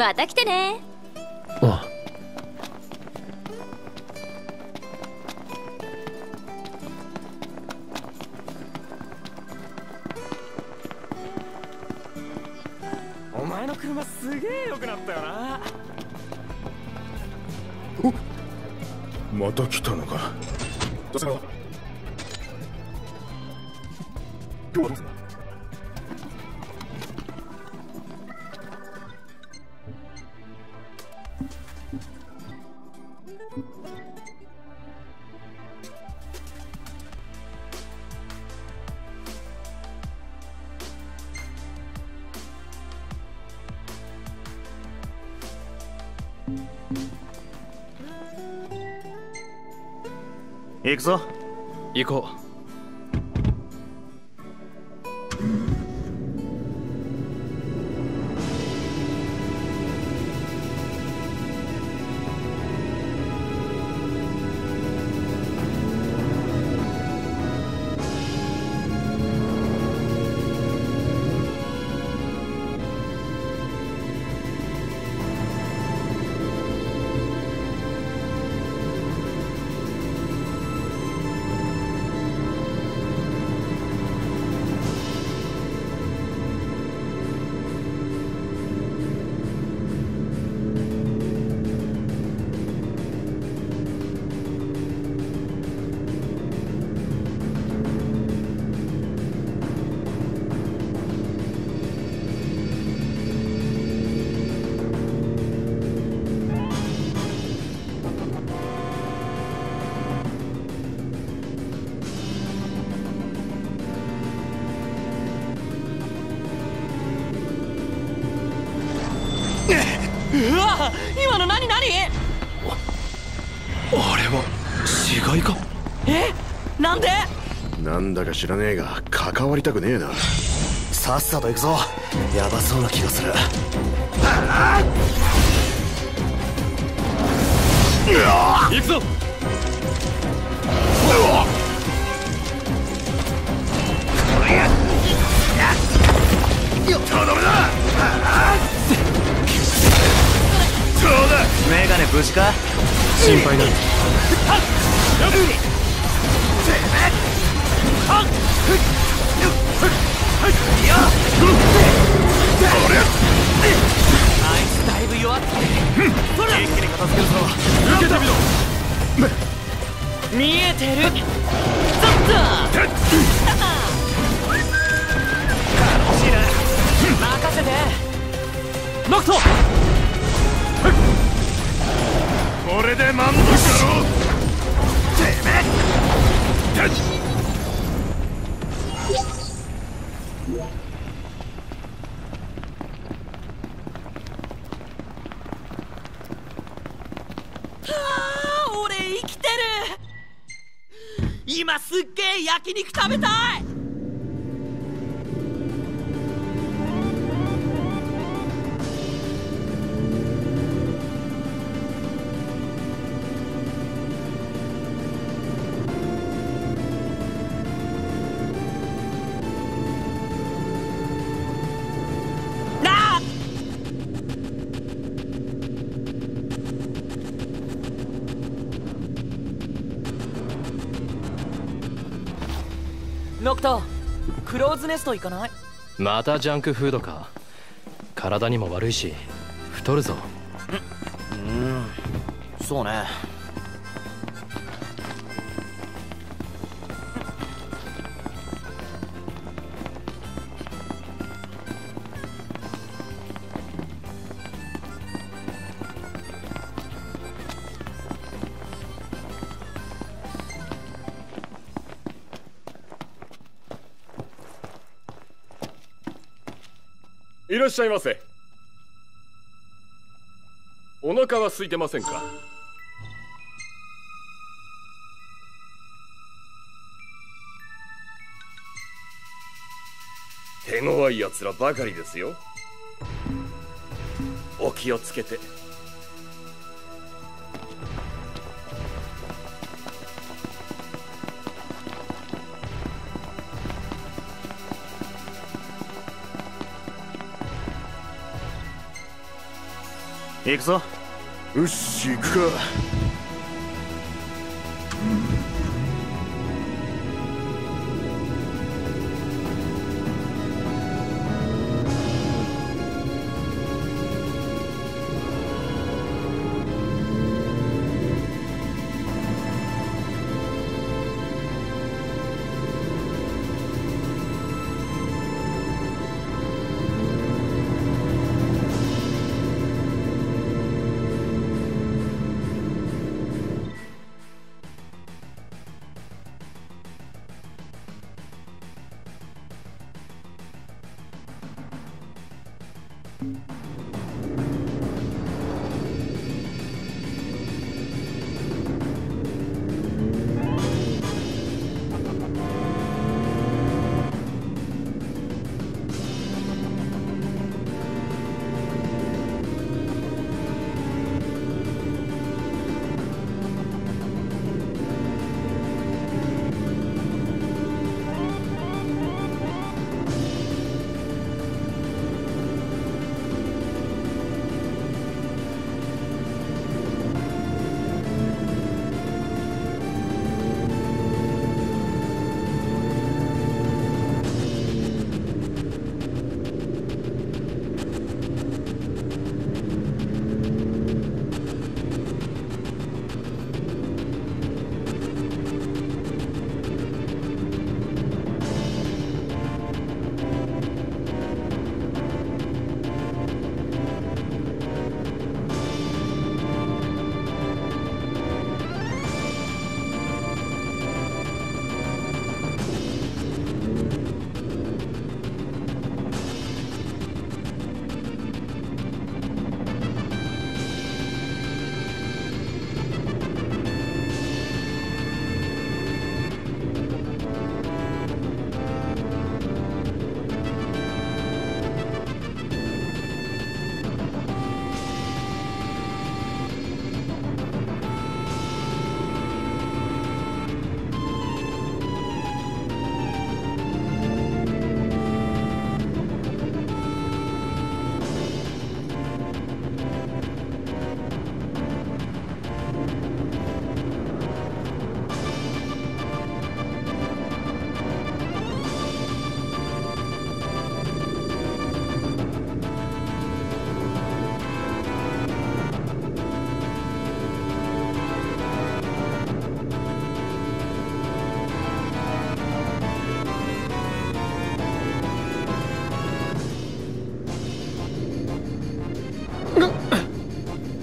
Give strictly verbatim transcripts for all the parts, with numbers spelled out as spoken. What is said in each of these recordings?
また来てね。ああ。お前の車すげえ良くなったよな。おっ、また来たのか。どうしたの？今日はどうするの？行くぞ。行こう。うわ、今の何何？あれは死骸か。え、なんで？なんだか知らねえが関わりたくねえな。さっさと行くぞ。やばそうな気がする。ああ、行くぞ。とどめだ。メガネ無事か？心配だ。あいつだいぶ弱って一気に片付けるぞ。受けてみろ。見えてる。楽しいな。任せて。ノクト。これで満足だろう。てめえ。あー、俺生きてる。今すっげえ焼肉食べたい。ノクト、クローズネスト行かない？またジャンクフードか。体にも悪いし太るぞ。うん、そうね。いらっしゃいませ。お腹は空いてませんか？手強いやつらばかりですよ。お気をつけて。行くぞ。よし、行くか。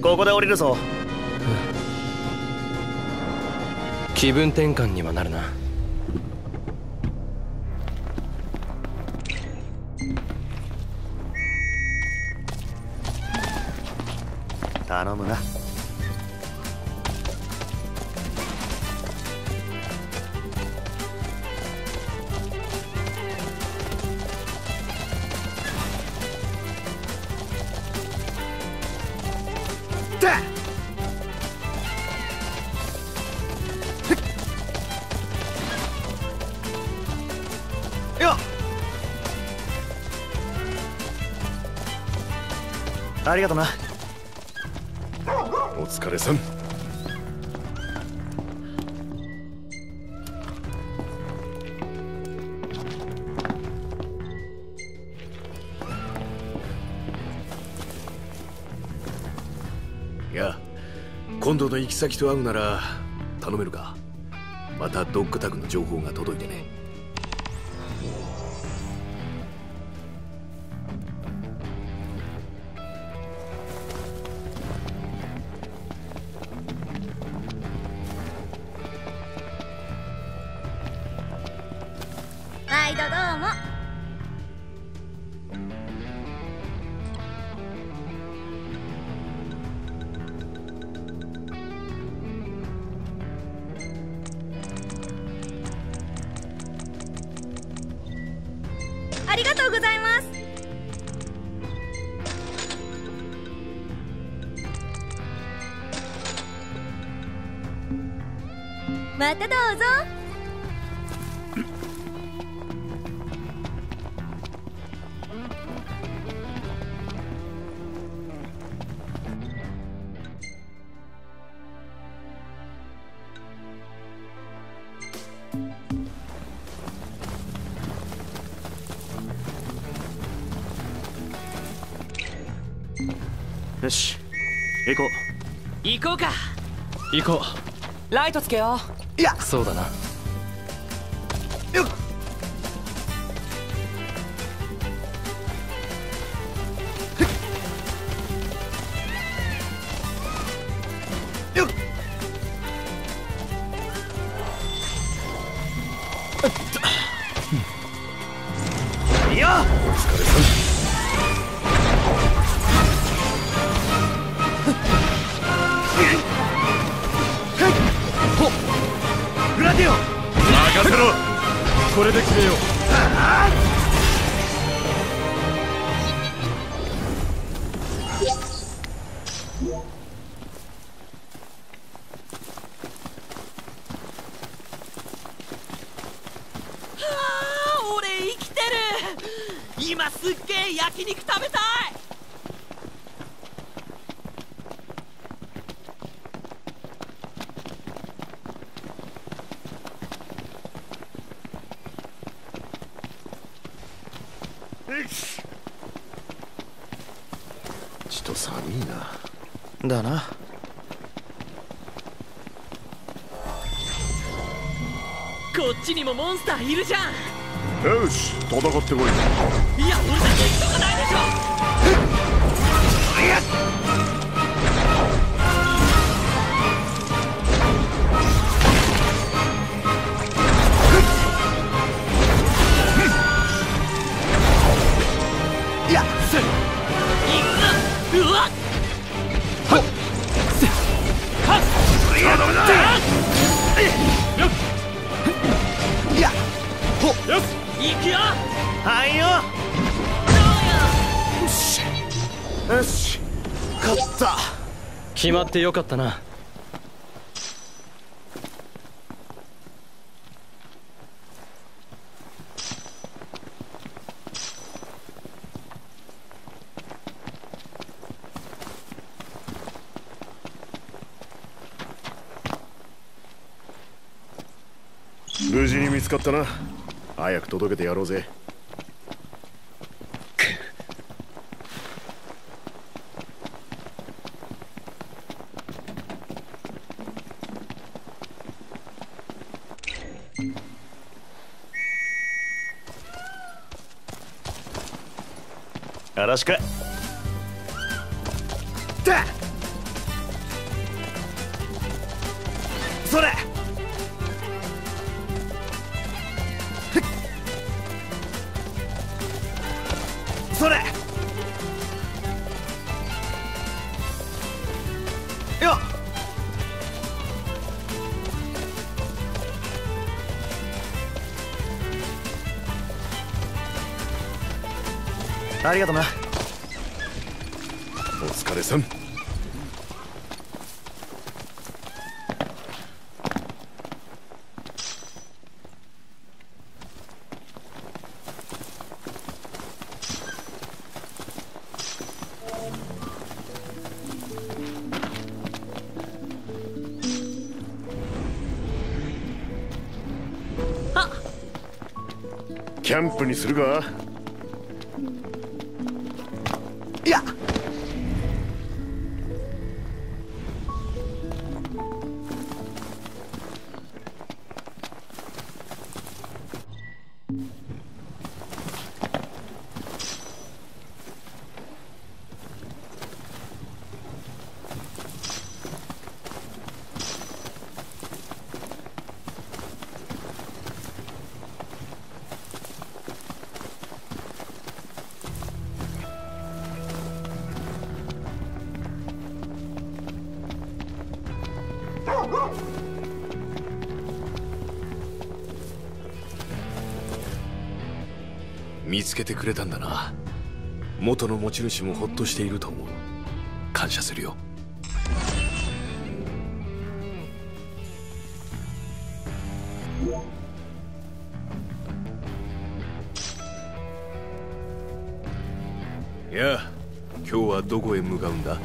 ここで降りるぞ。気分転換にはなるな。頼むな。ありがとな。お疲れさん。いや、今度の行き先と会うなら頼めるか。またドッグタグの情報が届いてね。またどうぞ。よし行こう行こうか行こうライトつけよう。いやそうだな。よっ今すっげえ焼肉食べたい。ちと寒いな。だな。こっちにもモンスターいるじゃん。よし戦ってこい。いや俺だけ行くとこないでしょ。いやせっいくぞ。うわっはっせっはっいやダメだ。いやほっよし行くよ。はいよ。どうよ。よし。よし。勝った。決まってよかったな。無事に見つかったな。早く届けてやろうぜ。よろしく。だ。それ。それよっありがとな。お疲れさん。キャンプにするか。いや見つけてくれたんだな。元の持ち主もほっとしていると思う。感謝するよ。いや今日はどこへ向かうんだ？